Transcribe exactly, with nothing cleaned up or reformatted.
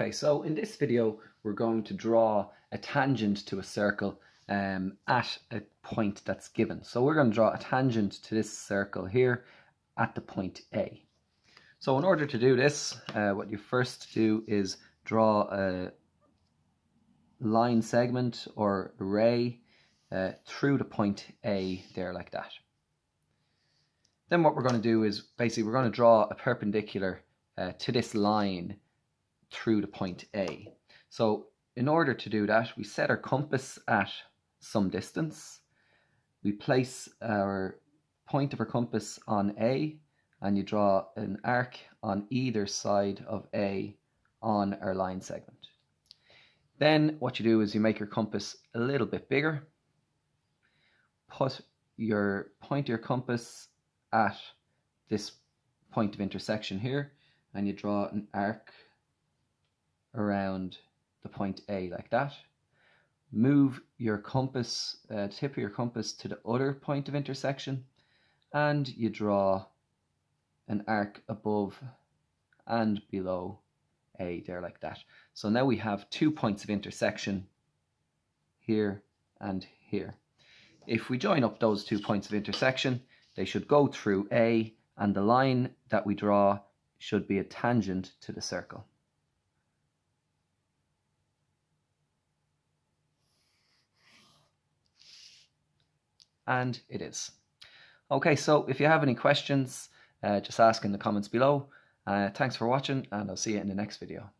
Okay, so in this video we're going to draw a tangent to a circle um, at a point that's given. So we're going to draw a tangent to this circle here at the point A. So in order to do this, uh, what you first do is draw a line segment or ray uh, through the point A there like that. Then what we're going to do is basically we're going to draw a perpendicular uh, to this line through the point A. So in order to do that, we set our compass at some distance. We place our point of our compass on A, and you draw an arc on either side of A on our line segment. Then what you do is you make your compass a little bit bigger, put your point of your compass at this point of intersection here, and you draw an arc around the point A like that. Move your compass, uh, tip of your compass to the other point of intersection, and you draw an arc above and below A there like that. So now we have two points of intersection here and here. If we join up those two points of intersection, they should go through A, and the line that we draw should be a tangent to the circle. And it is. Okay, so if you have any questions, uh, just ask in the comments below. Uh, thanks for watching, and I'll see you in the next video.